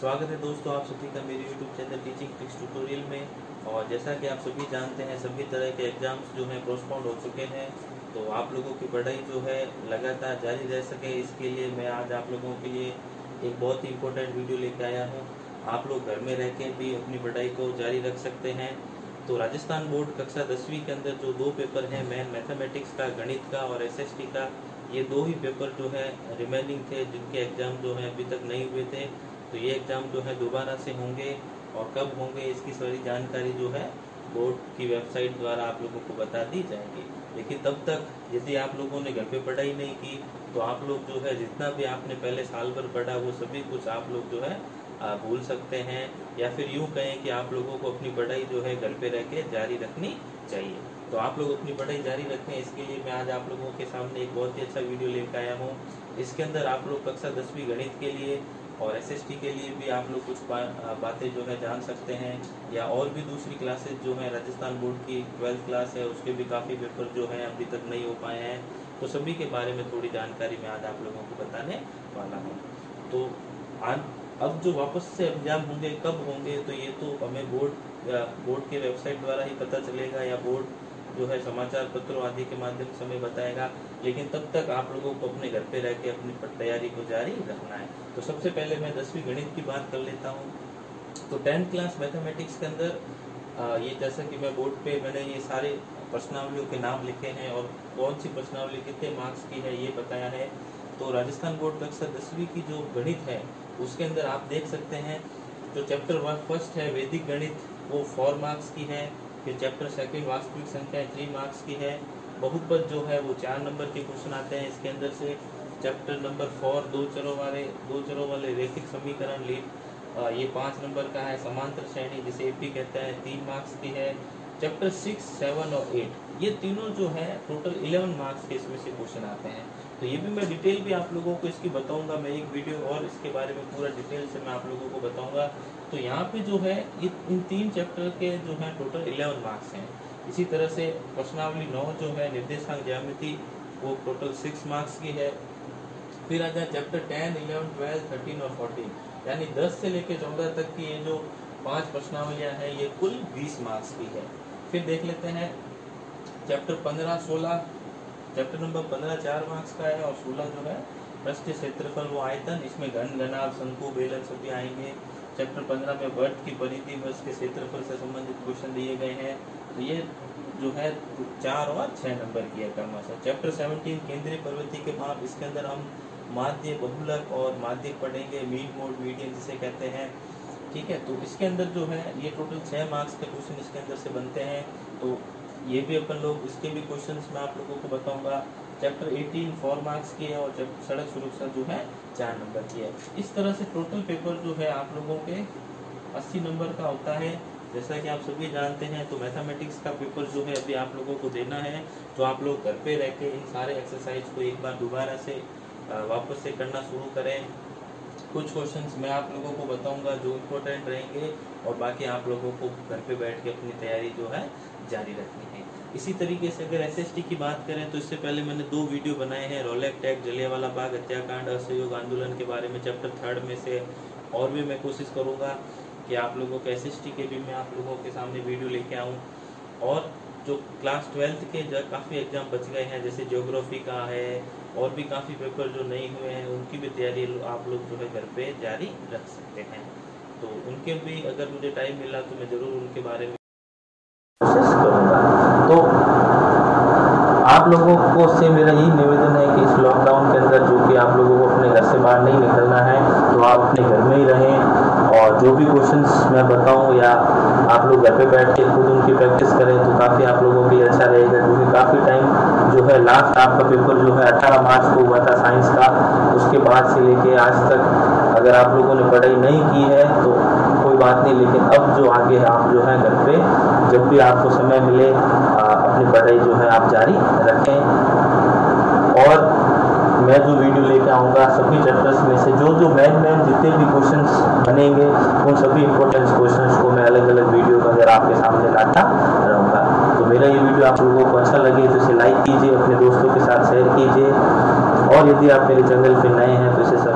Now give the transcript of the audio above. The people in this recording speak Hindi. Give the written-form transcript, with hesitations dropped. स्वागत है दोस्तों आप सभी का मेरे YouTube channel teaching tricks tutorial में। और जैसा कि आप सभी जानते हैं सभी तरह के एग्जाम्स जो हैं पोस्टपोन्ड हो चुके हैं, तो आप लोगों की पढ़ाई जो है लगातार जारी रह सके इसके लिए मैं आज आप लोगों के लिए एक बहुत ही इम्पोर्टेंट वीडियो लेके आया हूँ। आप लोग घर में रह के भी अपनी पढ़ाई को जारी रख सकते हैं। तो राजस्थान बोर्ड कक्षा 10वीं के अंदर जो दो पेपर हैं, मैथमेटिक्स का, गणित का और SST का, ये दो ही पेपर जो है रिमेनिंग थे जिनके एग्जाम जो है अभी तक नहीं हुए थे। तो ये एग्ज़ाम जो है दोबारा से होंगे और कब होंगे इसकी सारी जानकारी जो है बोर्ड की वेबसाइट द्वारा आप लोगों को बता दी जाएगी। लेकिन तब तक यदि आप लोगों ने घर पे पढ़ाई नहीं की तो आप लोग जो है जितना भी आपने पहले साल भर पढ़ा वो सभी कुछ आप लोग जो है भूल सकते हैं, या फिर यूँ कहें कि आप लोगों को अपनी पढ़ाई जो है घर पे रह के जारी रखनी चाहिए। तो आप लोग अपनी पढ़ाई जारी रखें, इसके लिए मैं आज आप लोगों के सामने एक बहुत ही अच्छा वीडियो लेकर आया हूँ। इसके अंदर आप लोग कक्षा 10वीं गणित के लिए और SST के लिए भी आप लोग कुछ बातें जो है जान सकते हैं, या और भी दूसरी क्लासेज जो है राजस्थान बोर्ड की 12th क्लास है उसके भी काफ़ी पेपर जो हैं अभी तक नहीं हो पाए हैं, तो सभी के बारे में थोड़ी जानकारी मैं आज आप लोगों को बताने वाला हूँ। तो अब जो वापस से एग्जाम होंगे कब होंगे तो ये तो हमें बोर्ड के वेबसाइट द्वारा ही पता चलेगा, या बोर्ड जो है समाचार पत्रों आदि के माध्यम से हमें बताएगा। लेकिन तब तक आप लोगों को अपने घर पे रह के अपनी तैयारी को जारी रखना है। तो सबसे पहले मैं 10वीं गणित की बात कर लेता हूँ। तो 10th क्लास मैथमेटिक्स के अंदर ये जैसा कि मैं बोर्ड पे मैंने ये सारे प्रश्नावलियों के नाम लिखे हैं और कौन सी प्रश्नावली कितने मार्क्स की है ये बताया है। तो राजस्थान बोर्ड कक्षा 10वीं की जो गणित है उसके अंदर आप देख सकते हैं जो चैप्टर 1 फर्स्ट है वैदिक गणित वो 4 मार्क्स की है, फिर चैप्टर 2 वास्तविक संख्याएं 3 मार्क्स की है, बहुपद जो है वो 4 नंबर के क्वेश्चन आते हैं इसके अंदर से, चैप्टर नंबर 4 दो चरों वाले रैखिक समीकरण लीप ये 5 नंबर का है, समांतर श्रेणी जिसे AP कहते हैं 3 मार्क्स की है, चैप्टर 6, 7 और 8 ये तीनों जो है टोटल 11 मार्क्स के इसमें से क्वेश्चन आते हैं। तो ये भी मैं डिटेल भी आप लोगों को इसकी बताऊंगा, मैं एक वीडियो और इसके बारे में पूरा डिटेल से मैं आप लोगों को बताऊंगा। तो यहाँ पे जो है इन 3 चैप्टर के जो है टोटल 11 मार्क्स हैं। इसी तरह से प्रश्नावली 9 जो है निर्देशांक ज्यामिति वो टोटल 6 मार्क्स की है। फिर आ जाए चैप्टर 10, 11, 12, 13 और 14 यानी 10 से लेकर 14 तक की ये जो 5 प्रश्नावलियाँ हैं ये कुल 20 मार्क्स की है। फिर देख लेते हैं चैप्टर 15, 16 चैप्टर नंबर 15 4 मार्क्स का है, और 16 जो है पृष्ठ क्षेत्रफल व आयतन इसमें घन घनाभ शंकु बेलन सभी आएंगे। चैप्टर 15 में वर्ग की परिधि वर्ष के क्षेत्रफल से संबंधित क्वेश्चन दिए गए हैं, तो ये जो है 4 और 6 नंबर की है क्रमशः। चैप्टर 17 केंद्रीय प्रवृत्ति के माप, इसके अंदर हम माध्य बहुलक और माध्यक पढ़ेंगे, मीन मोड मीडियन जिसे कहते हैं, ठीक है। तो इसके अंदर जो है ये टोटल 6 मार्क्स के क्वेश्चन इसके अंदर से बनते हैं, तो ये भी अपन लोग इसके भी क्वेश्चंस मैं आप लोगों को बताऊंगा। चैप्टर 18 4 मार्क्स की है, और चैप्टर सड़क सुरक्षा जो है 4 नंबर की है। इस तरह से टोटल पेपर जो है आप लोगों के 80 नंबर का होता है जैसा कि आप सभी जानते हैं। तो मैथमेटिक्स का पेपर जो है अभी आप लोगों को देना है, तो आप लोग घर पे रह के इन सारे एक्सरसाइज को एक बार दोबारा से वापस से करना शुरू करें। कुछ क्वेश्चंस मैं आप लोगों को बताऊंगा जो इम्पोर्टेंट रहेंगे, और बाकी आप लोगों को घर पे बैठ के अपनी तैयारी जो है जारी रखनी है। इसी तरीके से अगर SST की बात करें तो इससे पहले मैंने 2 वीडियो बनाए हैं, रोलेक्ट एक्ट, जलियांवाला बाग हत्याकांड, असहयोग आंदोलन के बारे में चैप्टर 3 में से, और भी मैं कोशिश करूँगा कि आप लोगों को SST के भी मैं आप लोगों के सामने वीडियो लेके आऊँ। और जो क्लास 12th के जो काफ़ी एग्जाम बच गए हैं जैसे ज्योग्राफी का है और भी काफ़ी पेपर जो नहीं हुए हैं उनकी भी तैयारी आप लोग जो है घर पे जारी रख सकते हैं। तो उनके भी अगर मुझे टाइम मिला तो मैं ज़रूर उनके बारे में कोशिश करूँगा। तो आप लोगों को से मेरा यही निवेदन है कि इस लॉकडाउन के अंदर जो कि आप लोगों को अपने घर से बाहर नहीं निकलना है तो आप अपने घर में ही रहें, और जो भी क्वेश्चंस मैं बताऊँ या आप लोग घर पे बैठ के खुद उनकी प्रैक्टिस करें तो काफ़ी आप लोगों के लिए अच्छा रहेगा। क्योंकि काफ़ी टाइम जो है लास्ट आपका पेपर जो है 18 मार्च को हुआ था साइंस का, उसके बाद से लेके आज तक अगर आप लोगों ने पढ़ाई नहीं की है तो कोई बात नहीं, लेकिन अब जो आगे है आप जो है घर पे जब भी आपको समय मिले अपनी पढ़ाई जो है आप जारी रखें। और मैं जो वीडियो लेके आऊँगा सभी चैप्टर्स में से जो मैन जितने भी क्वेश्चंस बनेंगे उन सभी इंपॉर्टेंट क्वेश्चंस को मैं अलग अलग वीडियो का अगर आपके सामने लाता रहूँगा। तो मेरा ये वीडियो आप लोगों को अच्छा लगे तो इसे लाइक कीजिए, अपने दोस्तों के साथ शेयर कीजिए, और यदि आप मेरे चैनल पर नए हैं तो इसे